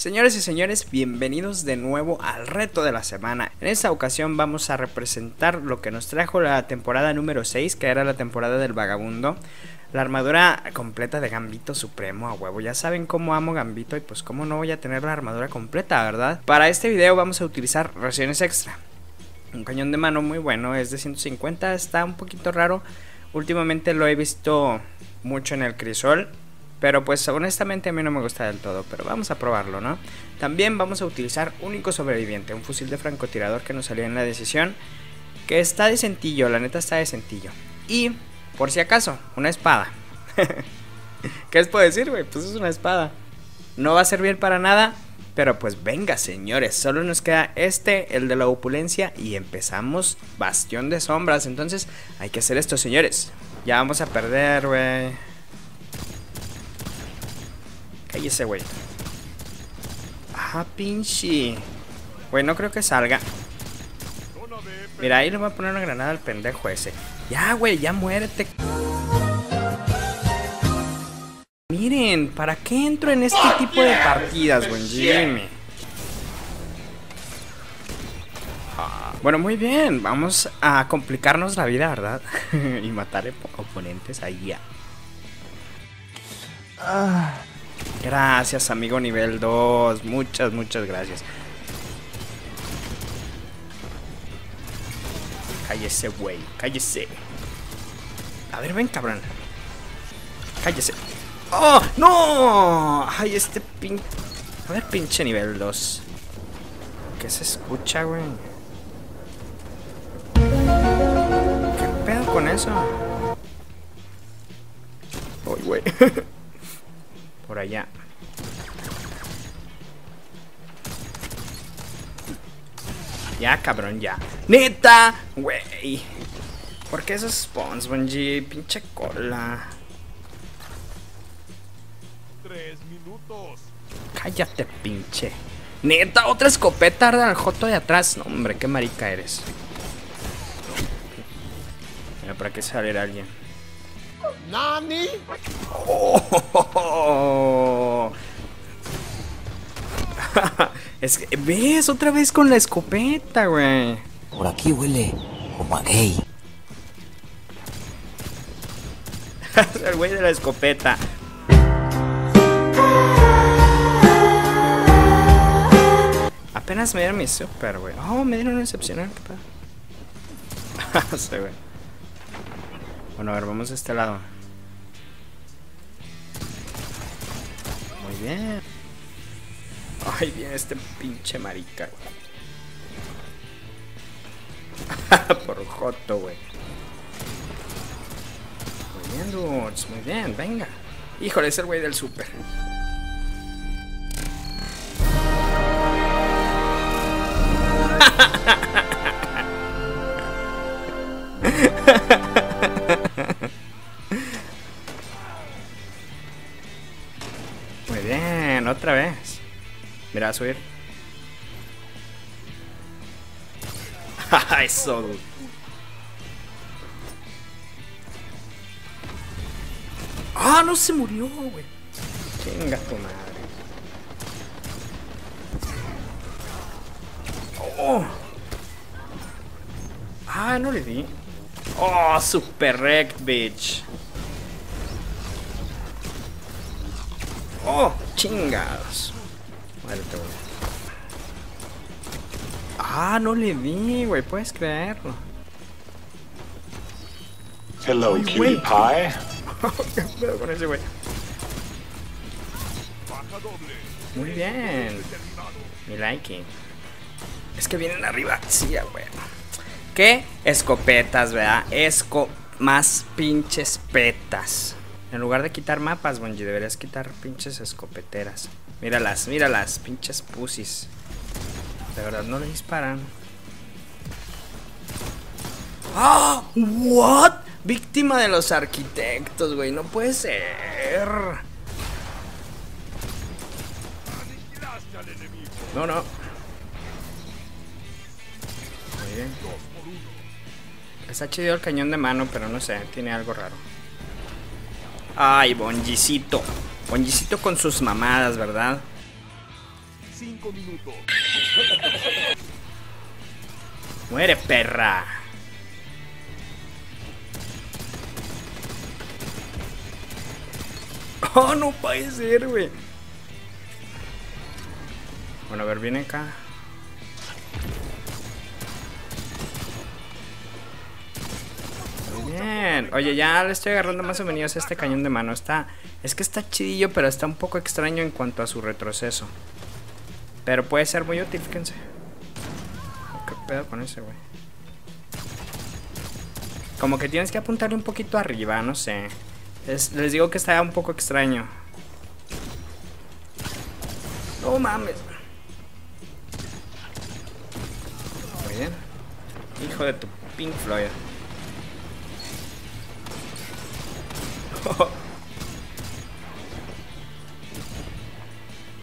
Señores y señores, bienvenidos de nuevo al reto de la semana. En esta ocasión vamos a representar lo que nos trajo la temporada número 6, que era la temporada del vagabundo. La armadura completa de Gambito Supremo, a huevo. Ya saben cómo amo Gambito y pues cómo no voy a tener la armadura completa, ¿verdad? Para este video vamos a utilizar raciones extra. Un cañón de mano muy bueno, es de 150, está un poquito raro. Últimamente lo he visto mucho en el crisol, pero pues honestamente a mí no me gusta del todo, pero vamos a probarlo, ¿no? También vamos a utilizar Único Sobreviviente, un fusil de francotirador que nos salió en la decisión, que está decentillo, la neta está decentillo. Y... por si acaso, una espada. ¿Qué les puedo decir, güey? Pues es una espada. No va a servir para nada, pero pues venga, señores. Solo nos queda este, el de la opulencia, y empezamos Bastión de Sombras. Entonces, hay que hacer esto, señores. Ya vamos a perder, güey. Cállese, güey. Ah, pinche. Güey, no creo que salga. Mira, ahí le voy a poner una granada al pendejo ese. Ya, güey, ya muérete. Miren, ¿para qué entro en este tipo de partidas, güey? Bueno, muy bien. Vamos a complicarnos la vida, ¿verdad? Y matar oponentes ahí. Gracias, amigo nivel 2. Muchas, muchas gracias. Cállese, güey, cállese. A ver, ven, cabrón. Cállese. ¡Oh, no! Ay, este pinche... a ver, pinche nivel 2. ¿Qué se escucha, güey? ¿Qué pedo con eso? Uy, güey. Por allá. Ya, cabrón, ya. ¡Neta! ¡Güey! ¿Por qué esos spawns, Bungie? ¡Pinche cola! 3 minutos. ¡Cállate, pinche! ¡Neta! ¡Otra escopeta! ¡Arda al joto de atrás! ¡No, hombre! ¡Qué marica eres! Mira, ¿para qué salir alguien? ¡Nani! ¡Oh! Es que, ¿ves? Otra vez con la escopeta, güey. Por aquí huele como a gay. El güey de la escopeta. Apenas me dieron mi super, güey. Oh, me dieron un excepcional. Sí, güey. Bueno, a ver, vamos a este lado. Muy bien. Ay, viene este pinche marica, güey. Por joto, güey. Muy bien, dudes, muy bien, venga. Híjole, es el güey del super. Muy bien, otra vez. Mira, a subir. Eso, dude. Ah, no se murió, güey. Venga, tu madre. Oh. Ah, no le di. Oh, super wreck, bitch. Oh, chingados. Ah, no le di, güey, puedes creerlo. Hello, ay, cutie pie. ¿Qué pedo con ese güey? Muy bien. Me like it. Es que vienen arriba, sí, güey. ¿Qué? Escopetas, ¿verdad? Más pinches petas. En lugar de quitar mapas, Bungie, deberías quitar pinches escopeteras. Míralas, míralas, pinches pusis. De verdad, no le disparan. ¡Ah! ¿What? Víctima de los arquitectos, güey. No puede ser. No, no. Muy bien. Está chido el cañón de mano, pero no sé, tiene algo raro. Ay, Bungiecito. Bungiecito con sus mamadas, ¿verdad? 5 minutos. Muere, perra. Oh, no puede ser, güey. Bueno, a ver, viene acá. Bien. Oye, ya le estoy agarrando más o menos este cañón de mano. Está... es que está chidillo, pero está un poco extraño en cuanto a su retroceso. Pero puede ser muy útil, fíjense. ¿Qué pedo con ese, güey? Como que tienes que apuntarle un poquito arriba, no sé. Les digo que está un poco extraño. No mames. Muy bien. Hijo de tu Pink Floyd.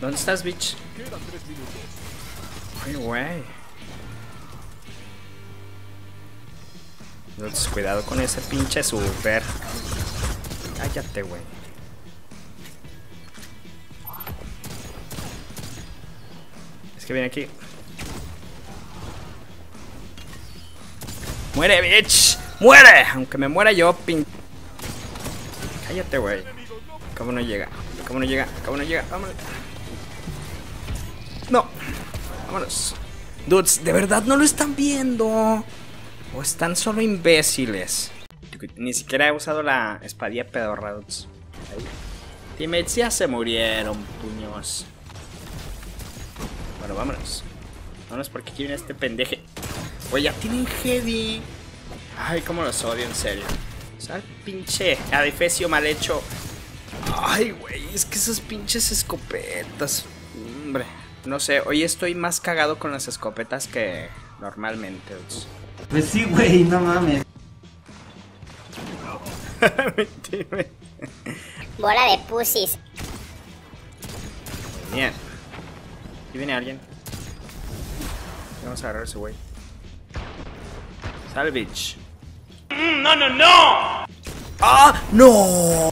¿Dónde estás, bitch? Quedan 3 minutos. Ay, güey. Entonces, cuidado con ese pinche super. Cállate, güey. Es que viene aquí. ¡Muere, bitch! ¡Muere! Aunque me muera yo, pin... cállate, güey. ¿Cómo no llega? ¿Cómo no llega? ¿Cómo no llega? Vámonos. No, vámonos. Dudes, de verdad no lo están viendo. O están solo imbéciles. Ni siquiera he usado la espadilla pedorra, dudes. Teammates ya se murieron, puños. Bueno, vámonos. Vámonos porque aquí viene este pendeje. Oye, ya tienen heavy. Ay, cómo los odio, en serio. O sea, pinche adefesio mal hecho. Ay, güey, es que esas pinches escopetas. Hombre. No sé, hoy estoy más cagado con las escopetas que normalmente. Pues sí, güey, no mames. Mentira. Bola de pussies. Bien. Aquí viene alguien. Vamos a agarrar ese güey. Salvage. ¡No, no, no! ¡Ah, no!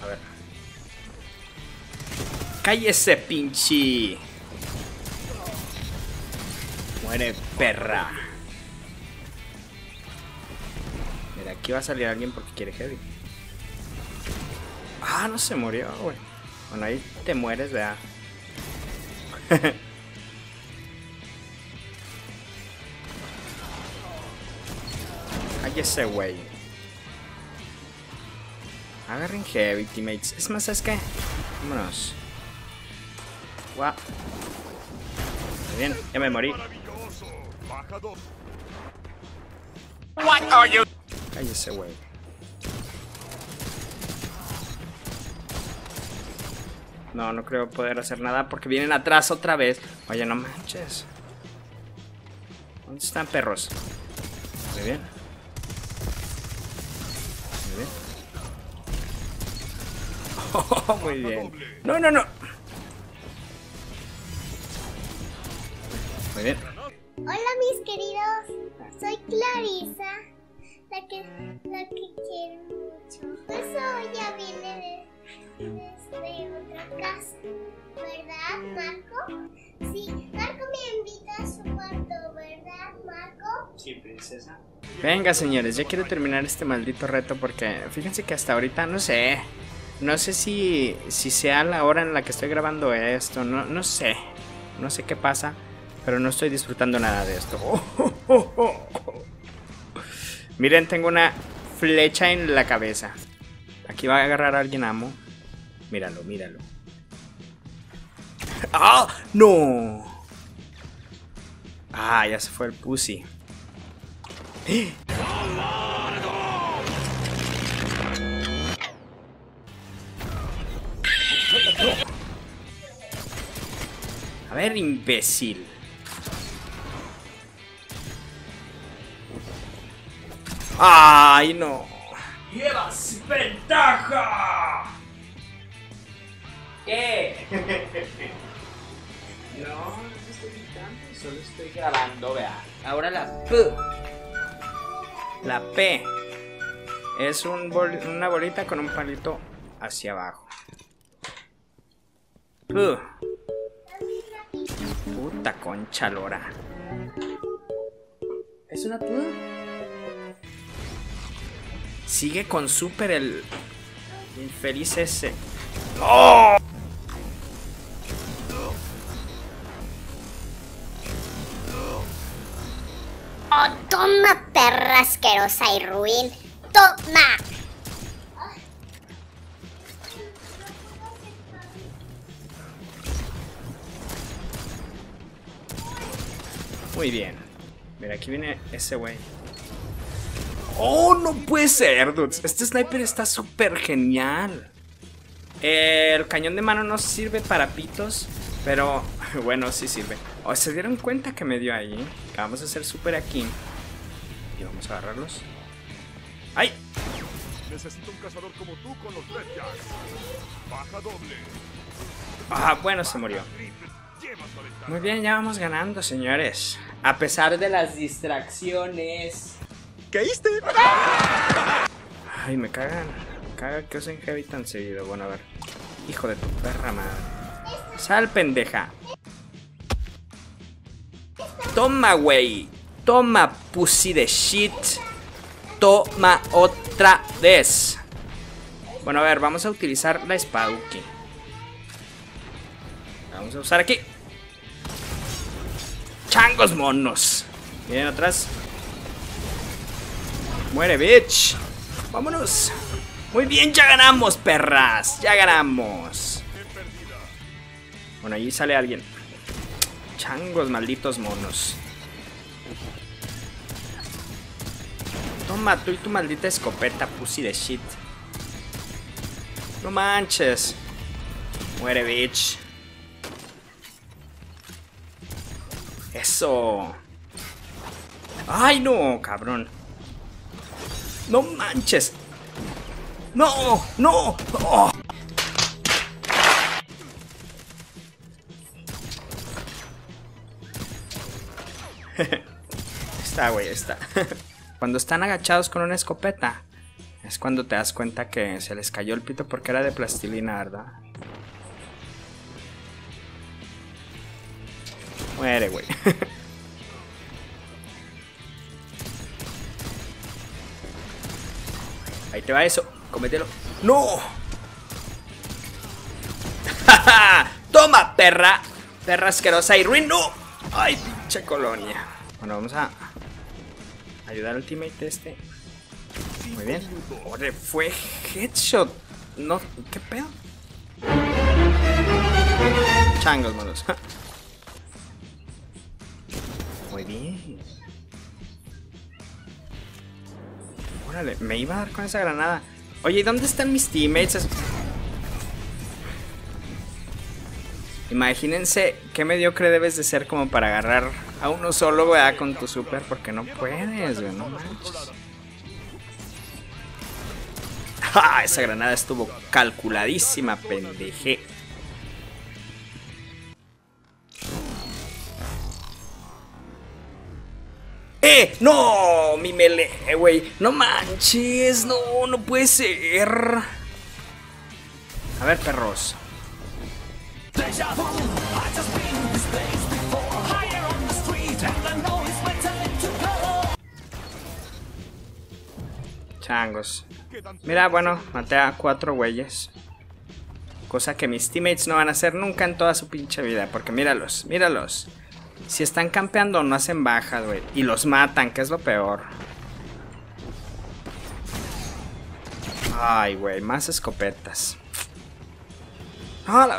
A ver. ¡Cállese, pinche! ¡Muere, perra! Mira, aquí va a salir alguien porque quiere heavy. ¡Ah, no se murió, güey! Bueno, ahí te mueres, ¿verdad? ¡Cállese, güey! Agarren heavy, teammates. Es más, ¿sabes qué? Vámonos. Guau. Muy bien, ya me morí. Cállese, güey. No, no creo poder hacer nada porque vienen atrás otra vez. Oye, no manches. ¿Dónde están, perros? Muy bien. Muy bien. Oh, muy bien. No, no, no. Muy bien. Hola, mis queridos. Soy Clarisa, la que quiero mucho. Pues hoy ya viene desde otra casa, ¿verdad, Marco? Sí, Marco me invita a su cuarto, ¿verdad, Marco? Sí, princesa. Venga, señores, ya quiero terminar este maldito reto porque fíjense que hasta ahorita no sé. No sé si sea la hora en la que estoy grabando esto, no sé. No sé qué pasa, pero no estoy disfrutando nada de esto. Miren, tengo una flecha en la cabeza. Aquí va a agarrar a alguien, amo. Míralo, míralo. ¡Ah! ¡No! Ah, ya se fue el pussy. A ver, imbécil. ¡Ay, no! ¡Llevas ventaja! ¿Qué? No, no estoy gritando, solo estoy grabando, vea. Ahora la P. La P es una bolita con un palito hacia abajo. Puta concha lora. ¿Es una tuda? Sigue con super el infeliz ese. ¡No! Oh, toma, perra asquerosa y ruin. ¡Toma! Muy bien. Mira, aquí viene ese güey. ¡Oh, no puede ser, dudes! Este sniper está súper genial. El cañón de mano no sirve para pitos, pero bueno, sí sirve. Oh, ¿se dieron cuenta que me dio ahí? Vamos a hacer súper aquí. Y vamos a agarrarlos. ¡Ay! Necesito un cazador como tú con los Dreadjacks. Baja doble. Ah, bueno, se murió. Muy bien, ya vamos ganando, señores. A pesar de las distracciones. ¿Caíste? Ay, me cagan. Me caga que usen heavy tan seguido. Bueno, a ver. Hijo de tu perra madre. Sal, pendeja. Toma, güey. Toma, pussy de shit. Toma otra vez. Bueno, a ver, vamos a utilizar la Spaduki. Vamos a usar aquí. ¡Changos monos! Miren atrás. ¡Muere, bitch! ¡Vámonos! Muy bien, ya ganamos, perras. Ya ganamos. Bueno, allí sale alguien. Changos, malditos monos. Toma tú y tu maldita escopeta, pussy de shit. No manches. Muere, bitch. Eso. Ay, no, cabrón. No manches. No, no. Oh. Está, güey, está. Cuando están agachados con una escopeta, es cuando te das cuenta que se les cayó el pito porque era de plastilina, ¿verdad? Muere, güey. Ahí te va eso. Cómetelo. ¡No! ¡Toma, perra! Perra asquerosa y ruin. ¡No! ¡Ay, pinche colonia! Bueno, vamos a ayudar al teammate este. Muy bien. ¡Joder, fue headshot! No, ¿qué pedo? Changos, manos. Muy bien. Órale, me iba a dar con esa granada. Oye, ¿y dónde están mis teammates? Imagínense qué mediocre debes de ser como para agarrar a uno solo, ¿verdad? Con tu super, porque no puedes, güey, no manches. ¡Ja! Esa granada estuvo calculadísima, pendeje. ¡No! Mi melee, güey. ¡No manches! ¡No! ¡No puede ser! A ver, perros. Changos. Mira, bueno, maté a 4 güeyes. Cosa que mis teammates no van a hacer nunca en toda su pinche vida. Porque míralos, míralos. Si están campeando no hacen bajas, güey. Y los matan, que es lo peor. Ay, güey, más escopetas. ¡Hola!